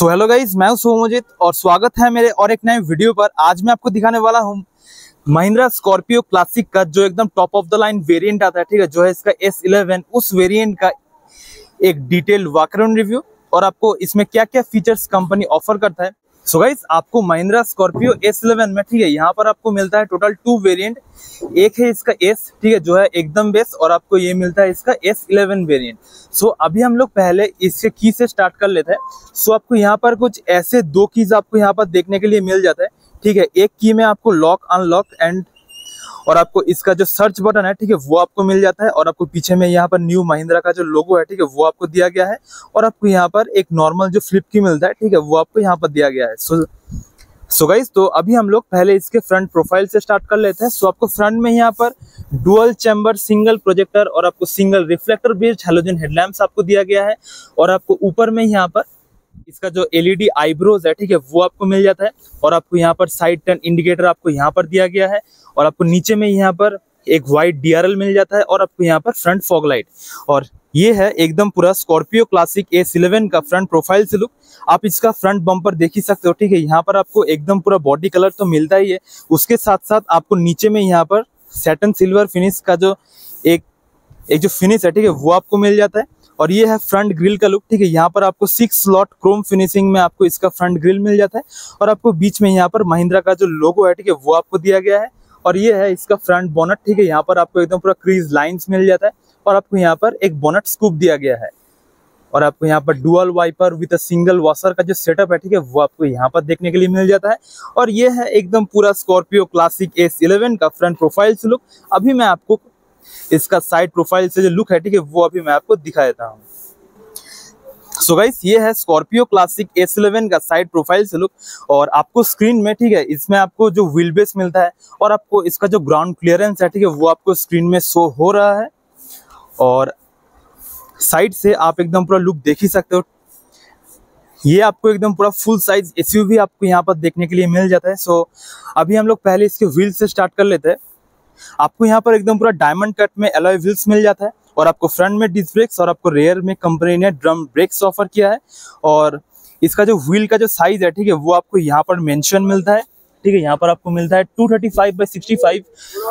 So hello guys, मैं हूं सोमजीत और स्वागत है मेरे और एक नए वीडियो पर। आज मैं आपको दिखाने वाला हूं महिंद्रा स्कॉर्पियो क्लासिक का जो एकदम top of the line variant आता है, ठीक है, जो है इसका S11। उस वेरिएंट का एक डिटेल वॉक अराउंड रिव्यू और आपको इसमें क्या क्या फीचर्स कंपनी ऑफर करता है। सो गाइज, आपको महिंद्रा स्कॉर्पियो S11 में, ठीक है, यहाँ पर आपको मिलता है टोटल 2 वेरिएंट। एक है इसका S, ठीक है, जो है एकदम बेस, और आपको ये मिलता है इसका S11 वेरिएंट। सो अभी हम लोग पहले इसके की से स्टार्ट कर लेते हैं। सो आपको यहाँ पर कुछ ऐसे 2 कीज आपको यहाँ पर देखने के लिए मिल जाता है, ठीक है। एक की में आपको लॉक अनलॉक एंड और आपको इसका जो सर्च बटन है, ठीक है, वो आपको मिल जाता है। और आपको पीछे में यहाँ पर न्यू महिंद्रा का जो लोगो है, ठीक है, वो आपको दिया गया है। और आपको यहाँ पर एक नॉर्मल जो फ्लिप की मिलता है, ठीक है, वो आपको यहाँ पर दिया गया है। सो गाइस, तो अभी हम लोग पहले इसके फ्रंट प्रोफाइल से स्टार्ट कर लेते हैं। सो आपको फ्रंट में यहाँ पर डुअल चैम्बर सिंगल प्रोजेक्टर और आपको single reflector based halogen headlamps आपको दिया गया है। और आपको ऊपर में यहाँ पर इसका जो LED आईब्रोज है, ठीक है, वो आपको मिल जाता है। और आपको यहाँ पर साइड टर्न इंडिकेटर आपको यहाँ पर दिया गया है। और आपको नीचे में यहाँ पर एक वाइट DRL मिल जाता है। और आपको यहाँ पर फ्रंट फॉग लाइट। और ये है एकदम पूरा स्कॉर्पियो क्लासिक S11 का फ्रंट प्रोफाइल से लुक। आप इसका फ्रंट बम्पर देख ही सकते हो, ठीक है। यहाँ पर आपको एकदम पूरा बॉडी कलर तो मिलता ही है, उसके साथ साथ आपको नीचे में यहाँ पर सैटन सिल्वर फिनिश का जो एक जो फिनिश है, ठीक है, वो आपको मिल जाता है। और ये है फ्रंट ग्रिल का लुक, ठीक है। यहाँ पर आपको 6 स्लॉट क्रोम फिनिशिंग में आपको इसका फ्रंट ग्रिल मिल जाता है। और आपको बीच में यहाँ पर महिंद्रा का जो लोगो है, ठीक है, वो आपको दिया गया है। और ये है इसका फ्रंट बोनट, ठीक है। यहाँ पर आपको एकदम पूरा क्रीज लाइंस मिल जाता है। और आपको यहाँ पर एक बोनट स्कूप दिया गया है। और आपको यहाँ पर dual wiper with single washer का जो सेटअप है, ठीक है, वो आपको यहाँ पर देखने के लिए मिल जाता है। और ये है एकदम पूरा स्कॉर्पियो क्लासिक S11 का फ्रंट प्रोफाइल से लुक। अभी मैं आपको इसका साइड प्रोफाइल से जो लुक है, ठीक है, वो अभी मैं आपको दिखा देता हूँ। सो गाइस, ये है स्कॉर्पियो क्लासिक S11 का साइड प्रोफाइल से लुक। और आपको स्क्रीन में, ठीक है, इसमें आपको जो व्हील बेस मिलता है और आपको इसका जो ग्राउंड क्लियरेंस है, ठीक है, वो आपको स्क्रीन में शो हो रहा है। और साइड से आप एकदम पूरा लुक देख ही सकते हो। ये आपको एकदम पूरा फुल साइज SUV आपको यहाँ पर देखने के लिए मिल जाता है। सो अभी हम लोग पहले इसके व्हील से स्टार्ट कर लेते हैं। आपको यहाँ पर एकदम पूरा डायमंड कट में एलॉय व्हील्स मिल जाता है। और आपको फ्रंट में डिस्क ब्रेक्स और आपको रेयर में कंपनी ने ड्रम ब्रेक्स ऑफर किया है। और इसका जो व्हील का जो साइज है, ठीक है, वो आपको यहाँ पर मेंशन मिलता है, ठीक है। यहाँ पर आपको मिलता है 235/65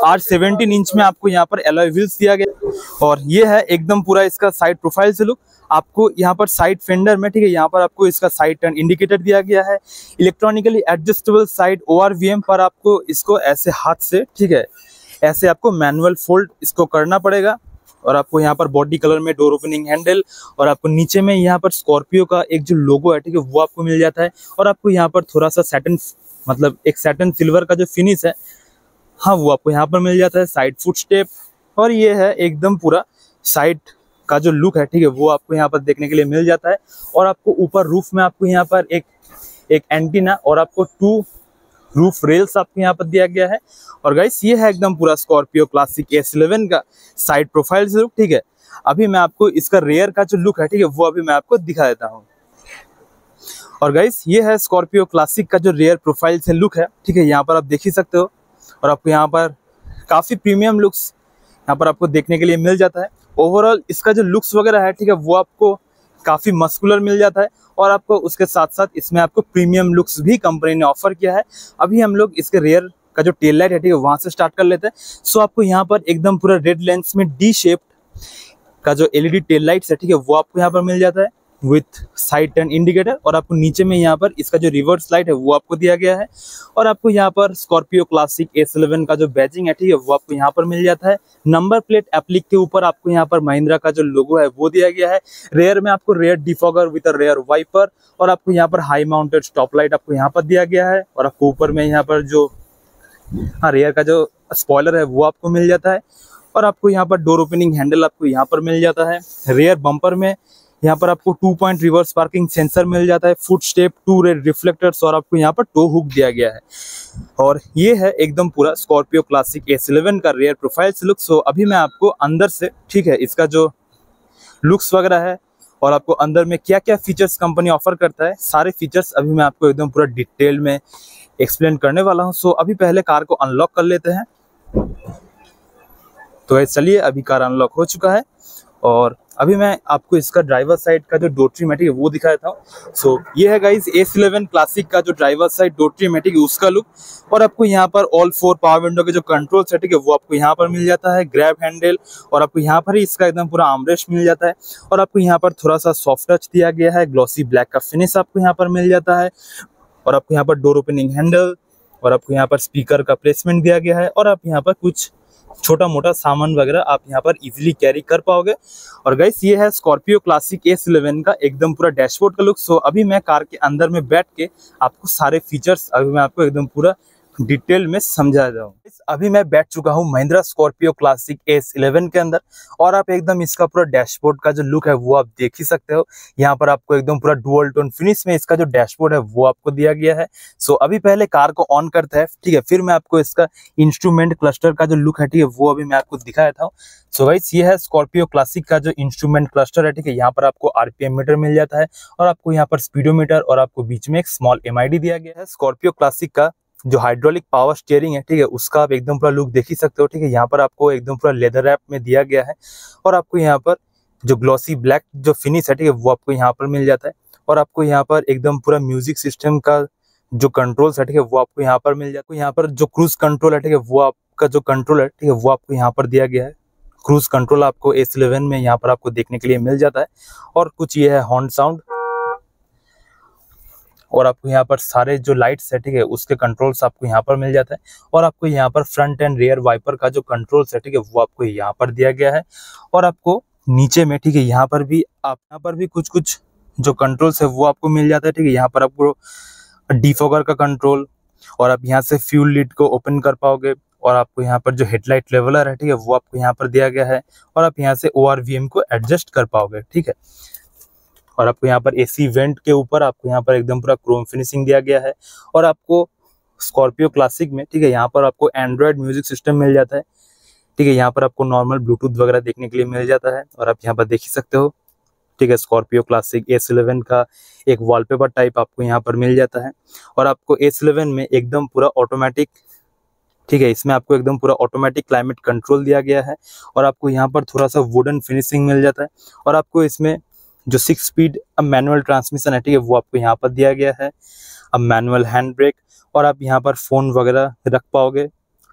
और 17 इंच में आपको यहाँ पर एलॉय व्हील्स दिया गया। और ये है एकदम पूरा इसका साइड प्रोफाइल से लुक। आपको यहाँ पर साइड फेंडर में, ठीक है, यहाँ पर आपको इसका साइड टर्न इंडिकेटर दिया गया है। इलेक्ट्रॉनिकली एडजस्टेबल साइड ORVM पर आपको इसको ऐसे हाथ से, ठीक है, ऐसे आपको मैनुअल फोल्ड इसको करना पड़ेगा। और आपको यहाँ पर बॉडी कलर में डोर ओपनिंग हैंडल और आपको नीचे में यहाँ पर स्कॉर्पियो का एक जो लोगो है, ठीक है, वो आपको मिल जाता है। और आपको यहाँ पर थोड़ा सा सैटन मतलब एक सैटन सिल्वर का जो फिनिश है, हाँ, वो आपको यहाँ पर मिल जाता है। Side foot step. और ये है एकदम पूरा साइड का जो लुक है, ठीक है, वो आपको यहाँ पर देखने के लिए मिल जाता है। और आपको ऊपर रूफ में आपको यहाँ पर एक एंटीना और आपको 2 रूफ रेल्स आपको यहाँ पर दिया गया है। और गाइस, ये है एकदम पूरा स्कॉर्पियो क्लासिक S11 का साइड प्रोफाइल से लुक, ठीक है। अभी मैं आपको इसका रेयर का जो लुक है, ठीक है, वो अभी मैं आपको दिखा देता हूँ। और गाइस, ये है स्कॉर्पियो क्लासिक का जो रेयर प्रोफाइल से लुक है, ठीक है, यहाँ पर आप देख ही सकते हो। और आपको यहाँ पर काफ़ी प्रीमियम लुक्स यहाँ पर आपको देखने के लिए मिल जाता है। ओवरऑल इसका जो लुक्स वगैरह है, ठीक है, वो आपको काफ़ी मस्कुलर मिल जाता है। और आपको उसके साथ साथ इसमें आपको प्रीमियम लुक्स भी कंपनी ने ऑफर किया है। अभी हम लोग इसके रेयर का जो टेल लाइट है, ठीक है, वहाँ से स्टार्ट कर लेते हैं। सो आपको यहाँ पर एकदम पूरा रेड लेंस में डी शेप्ड का जो LED टेल लाइट्स है, ठीक है, वो आपको यहाँ पर मिल जाता है विथ साइड टर्न इंडिकेटर। और आपको नीचे में यहाँ पर इसका जो रिवर्स लाइट है, वो आपको दिया गया है। और आपको यहाँ पर स्कॉर्पियो क्लासिक S11 का जो बैजिंग है, ठीक है, वो आपको यहाँ पर मिल जाता है। नंबर प्लेट एप्लिक के ऊपर आपको यहाँ पर महिंद्रा का जो लोगो है, वो दिया गया है। रेयर में आपको rear defogger with a rear wiper और आपको यहाँ पर हाई माउंटेड स्टॉप लाइट आपको यहाँ पर दिया गया है। और आपको ऊपर में यहाँ पर जो रेयर का जो स्पॉइलर है, वो आपको मिल जाता है। और आपको यहाँ पर डोर ओपनिंग हैंडल आपको यहाँ पर मिल जाता है। रेयर बम्पर में यहाँ पर आपको 2 पॉइंट रिवर्स पार्किंग सेंसर मिल जाता है। फुट स्टेप, 2 रेड रिफ्लेक्टर्स और आपको यहाँ पर टो हुक दिया गया है। और ये है एकदम पूरा स्कॉर्पियो क्लासिक S11 का रेयर प्रोफाइल से लुक। सो अभी मैं आपको अंदर से, ठीक है, इसका जो लुक्स वगैरह है और आपको अंदर में क्या क्या फीचर्स कंपनी ऑफर करता है, सारे फीचर्स अभी मैं आपको एकदम पूरा डिटेल में एक्सप्लेन करने वाला हूँ। सो अभी पहले कार को अनलॉक कर लेते हैं। तो चलिए, अभी कार अनलॉक हो चुका है। और अभी मैं आपको इसका ड्राइवर साइड का जो डोर्ट्री मैटिक है वो दिखा देता हूँ। सो ये है गाइज S11 क्लासिक का जो ड्राइवर साइड डोर्ट्री मैटिक उसका लुक। और आपको यहाँ पर ऑल फोर पावर विंडो के जो कंट्रोल सेटिंग है वो आपको यहाँ पर मिल जाता है, ग्रैब हैंडल, और आपको यहाँ पर ही इसका एकदम पूरा आर्मरेस्ट मिल जाता है। और आपको यहाँ पर थोड़ा सा सॉफ्ट टच दिया गया है, ग्लॉसी ब्लैक का फिनिश आपको यहाँ पर मिल जाता है। और आपको यहाँ पर डोर ओपनिंग हैंडल और आपको यहाँ पर स्पीकर का प्लेसमेंट दिया गया है। और आप यहाँ पर कुछ छोटा मोटा सामान वगैरह आप यहाँ पर इजीली कैरी कर पाओगे। और गाइस ये है स्कॉर्पियो क्लासिक S11 का एकदम पूरा डैशबोर्ड का लुक। सो अभी मैं कार के अंदर में बैठ के आपको सारे फीचर्स अभी मैं आपको एकदम पूरा डिटेल में समझा जाऊँ। अभी मैं बैठ चुका हूँ महिंद्रा स्कॉर्पियो क्लासिक S11 के अंदर और आप एकदम इसका पूरा डैशबोर्ड का जो लुक है वो आप देख ही सकते हो। यहाँ पर आपको एकदम पूरा डुअल टोन फिनिश में इसका जो डैशबोर्ड है वो आपको दिया गया है। सो अभी पहले कार को ऑन करते हैं, ठीक है, फिर मैं आपको इसका इंस्ट्रूमेंट क्लस्टर का जो लुक है, ठीक है, वो अभी मैं आपको दिखा देता हूँ। सो गाइस ये है स्कॉर्पियो क्लासिक का जो इंस्ट्रूमेंट क्लस्टर है, ठीक है। यहाँ पर आपको आरपीएम मीटर मिल जाता है और आपको यहाँ पर स्पीडोमीटर और आपको बीच में एक स्मॉल एमआईडी दिया गया है। स्कॉर्पियो क्लासिक का जो हाइड्रोलिक पावर स्टीयरिंग है, ठीक है, उसका आप एकदम पूरा लुक देख ही सकते हो, ठीक है। यहाँ पर आपको एकदम पूरा लेदर रैप में दिया गया है और आपको यहाँ पर जो ग्लॉसी ब्लैक जो फिनिश है, ठीक है, वो आपको यहाँ पर मिल जाता है। और आपको यहाँ पर एकदम पूरा म्यूजिक सिस्टम का जो कंट्रोल है, ठीक है, वो आपको यहाँ पर मिल जाता है। यहाँ पर जो क्रूज कंट्रोल है, ठीक है, वो आपका जो कंट्रोल है, ठीक है, वो आपको यहाँ पर दिया गया है। क्रूज कंट्रोल आपको S11 में यहाँ पर आपको देखने के लिए मिल जाता है। और कुछ ये है हॉर्न साउंड और आपको यहाँ पर सारे जो लाइट्स है, ठीक है, उसके कंट्रोल्स आपको यहाँ पर मिल जाता है। और आपको यहाँ पर फ्रंट एंड रियर वाइपर का जो कंट्रोल्स है, ठीक है, वो आपको यहाँ पर दिया गया है। और आपको नीचे में, ठीक है, यहाँ पर भी कुछ जो कंट्रोल्स है वो आपको मिल जाता है, ठीक है। यहाँ पर आपको डिफॉगर का कंट्रोल और आप यहाँ से फ्यूल लिड को ओपन कर पाओगे। और आपको यहाँ पर जो हेडलाइट लेवलर है, ठीक है, वो आपको यहाँ पर दिया गया है। और आप यहाँ से ORVM को एडजस्ट कर पाओगे, ठीक है। और आपको यहाँ पर AC वेंट के ऊपर आपको यहाँ पर एकदम पूरा क्रोम फिनिशिंग दिया गया है। और आपको स्कॉर्पियो क्लासिक में, ठीक है, यहाँ पर आपको एंड्रॉयड म्यूजिक सिस्टम मिल जाता है, ठीक है। यहाँ पर आपको नॉर्मल ब्लूटूथ वगैरह देखने के लिए मिल जाता है। और आप यहाँ पर देख ही सकते हो, ठीक है, स्कॉर्पियो क्लासिक S11 का एक वॉलपेपर टाइप आपको यहाँ पर मिल जाता है। और आपको S11 में एकदम पूरा ऑटोमेटिक, ठीक है, इसमें आपको एकदम पूरा ऑटोमेटिक क्लाइमेट कंट्रोल दिया गया है। और आपको यहाँ पर थोड़ा सा वुडन फिनिशिंग मिल जाता है। और आपको इसमें जो 6 स्पीड अब मैनुअल ट्रांसमिशन है, ठीक है, वो आपको यहाँ पर दिया गया है। अब मैनुअल हैंड ब्रेक और आप यहाँ पर फ़ोन वगैरह रख पाओगे।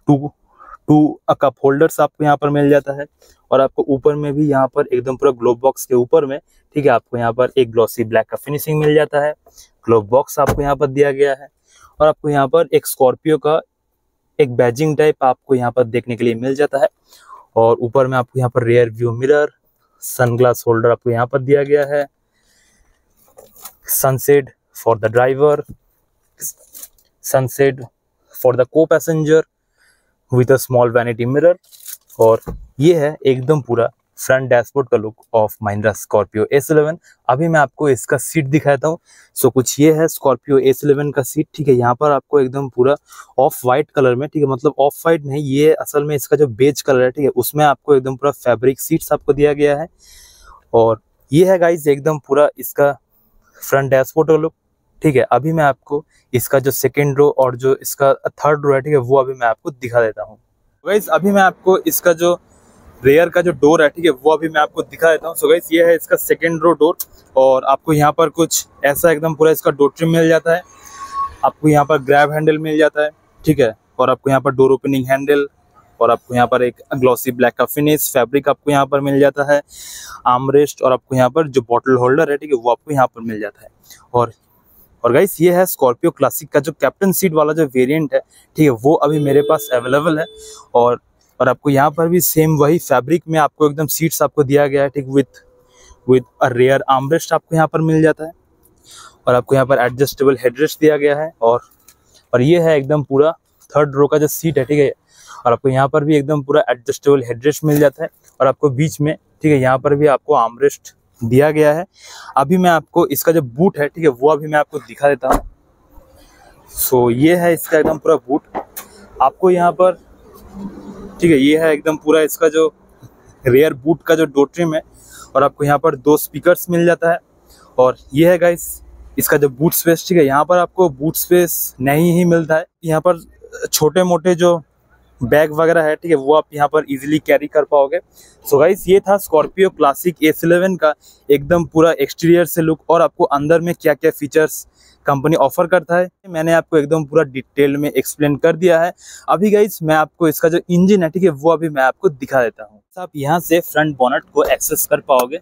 टू कप होल्डर्स आपको यहाँ पर मिल जाता है। और आपको ऊपर में भी यहाँ पर एकदम पूरा ग्लोब बॉक्स के ऊपर में, ठीक है, आपको यहाँ पर एक ग्लॉसी ब्लैक का फिनिशिंग मिल जाता है। ग्लोब बॉक्स आपको यहाँ पर दिया गया है। और आपको यहाँ पर एक स्कॉर्पियो का एक बैजिंग टाइप आपको यहाँ पर देखने के लिए मिल जाता है। और ऊपर में आपको यहाँ पर rear view mirror, sunglass holder आपको यहाँ पर दिया गया है, sunset for the driver, sunset for the co passenger with a small vanity mirror. और ये है एकदम पूरा फ्रंट डैशबोर्ड का look of Mahindra Scorpio S11। अभी मैं आपको इसका सीट दिखाता हूँ। सो कुछ ये है स्कॉर्पियो S11 का सीट, ठीक है। यहाँ पर आपको एकदम पूरा ऑफ वाइट कलर में, ठीक है, मतलब ऑफ वाइट नहीं, ये असल में इसका जो बेज कलर है, ठीक है, उसमें आपको एकदम पूरा फैब्रिक सीट्स आपको दिया गया है। और ये है गाइज एकदम पूरा इसका फ्रंट डैशबोर्ड का लुक, ठीक है। अभी मैं आपको इसका जो सेकेंड रो और जो इसका थर्ड रो है, ठीक है, वो अभी मैं आपको दिखा देता हूँ। गाइज अभी मैं आपको इसका जो रेयर का जो डोर है, ठीक है, वो अभी मैं आपको दिखा देता हूँ। सो गाइस ये है इसका सेकंड रो डोर। और आपको यहाँ पर कुछ ऐसा एकदम पूरा इसका डोर ट्रिम मिल जाता है। आपको यहाँ पर ग्रैब हैंडल मिल जाता है, ठीक है। और आपको यहाँ पर डोर ओपनिंग हैंडल और आपको यहाँ पर एक ग्लॉसी ब्लैक का फिनिश फैब्रिक आपको यहाँ पर मिल जाता है, आर्मरेस्ट। और आपको यहाँ पर जो बॉटल होल्डर है, ठीक है, वो आपको यहाँ पर मिल जाता है। और गाइस ये है स्कॉर्पियो क्लासिक का जो कैप्टन सीट वाला जो वेरियंट है, ठीक है, वो अभी मेरे पास अवेलेबल है। और आपको यहाँ पर भी सेम वही फैब्रिक में आपको एकदम सीट्स आपको दिया गया है, ठीक, विद अ रेयर आर्मरेस्ट आपको यहाँ पर मिल जाता है। और आपको यहाँ पर एडजस्टेबल हेडरेस्ट दिया गया है। और ये है एकदम पूरा थर्ड रो का जो सीट है, ठीक है। और आपको यहाँ पर भी एकदम पूरा एडजस्टेबल हेडरेस्ट मिल जाता है। और आपको बीच में, ठीक है, यहाँ पर भी आपको आर्मरेस्ट दिया गया है। अभी मैं आपको इसका जो बूट है, ठीक है, वो अभी मैं आपको दिखा देता हूँ। सो ये है इसका एकदम पूरा बूट आपको यहाँ पर, ठीक है। ये है एकदम पूरा इसका जो रेयर बूट का जो डोर ट्रिम है। और आपको यहाँ पर 2 स्पीकर्स मिल जाता है। और ये है गाइस इसका जो बूट स्पेस, ठीक है। यहाँ पर आपको बूट स्पेस नहीं ही मिलता है। यहाँ पर छोटे मोटे जो बैग वगैरह है, ठीक है, वो आप यहाँ पर इजीली कैरी कर पाओगे। सो गाइस ये था स्कॉर्पियो क्लासिक S11 का एकदम पूरा एक्सटीरियर से लुक और आपको अंदर में क्या क्या फीचर्स कंपनी ऑफर करता है मैंने आपको एकदम पूरा डिटेल में एक्सप्लेन कर दिया है। अभी गाइस मैं आपको इसका जो इंजन है, ठीक है, वो अभी मैं आपको दिखा देता हूँ। आप यहाँ से फ्रंट बोनट को एक्सेस कर पाओगे।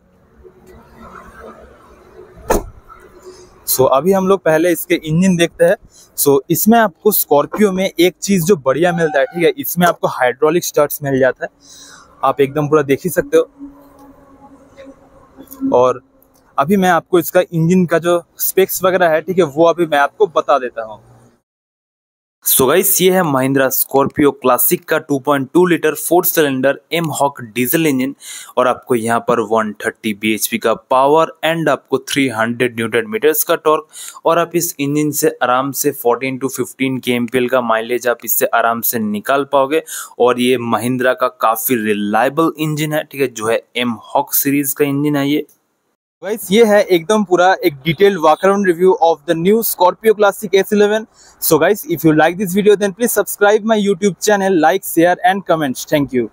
सो अभी हम लोग पहले इसके इंजन देखते हैं। सो इसमें आपको स्कॉर्पियो में एक चीज़ जो बढ़िया मिलता है, ठीक है, इसमें आपको हाइड्रोलिक स्टड्स मिल जाता है, आप एकदम पूरा देख ही सकते हो। और अभी मैं आपको इसका इंजन का जो स्पेक्स वगैरह है, ठीक है, वो अभी मैं आपको बता देता हूँ। सो गाइस ये है महिंद्रा स्कॉर्पियो क्लासिक का 2.2 litre 4 cylinder M hoc diesel engine और आपको यहाँ पर 130 bhp का पावर एंड आपको 300 न्यूटन मीटर्स का टॉर्क और आप इस इंजन से आराम से 14 टू 15 kmpl का माइलेज आप इससे आराम से निकाल पाओगे। और ये महिंद्रा का काफ़ी रिलायबल इंजन है, ठीक है, जो है एम हॉक सीरीज़ का इंजन है ये। गाइस ये है एकदम पूरा एक detailed walk around review of the New Scorpio Classic S11. So guys, if you like this video, then please subscribe my YouTube channel, like, share and comment. Thank you.